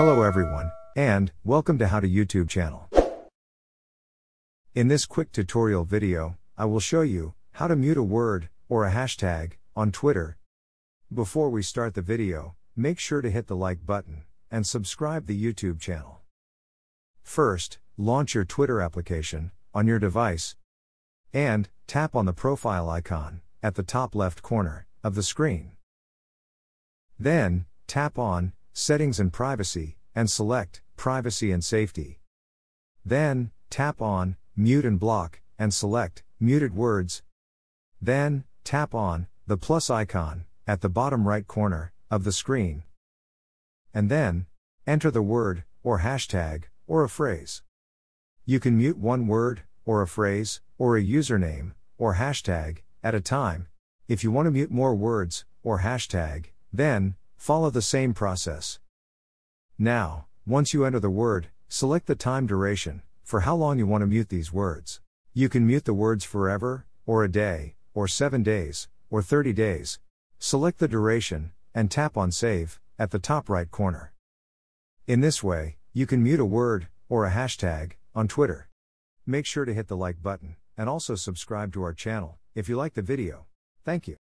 Hello everyone, and welcome to How to YouTube channel. In this quick tutorial video, I will show you how to mute a word or a hashtag on Twitter. Before we start the video, make sure to hit the like button and subscribe the YouTube channel. First, launch your Twitter application on your device and tap on the profile icon at the top left corner of the screen. Then, tap on Settings and Privacy and select Privacy and Safety. Then, tap on Mute and Block and select Muted Words. Then, tap on the plus icon at the bottom right corner of the screen. And then, enter the word or hashtag or a phrase. You can mute one word or a phrase or a username or hashtag at a time. If you want to mute more words or hashtag, then follow the same process. Now, once you enter the word, select the time duration for how long you want to mute these words. You can mute the words forever, or a day, or 7 days, or 30 days. Select the duration and tap on Save at the top right corner. In this way, you can mute a word or a hashtag on Twitter. Make sure to hit the like button and also subscribe to our channel if you like the video. Thank you.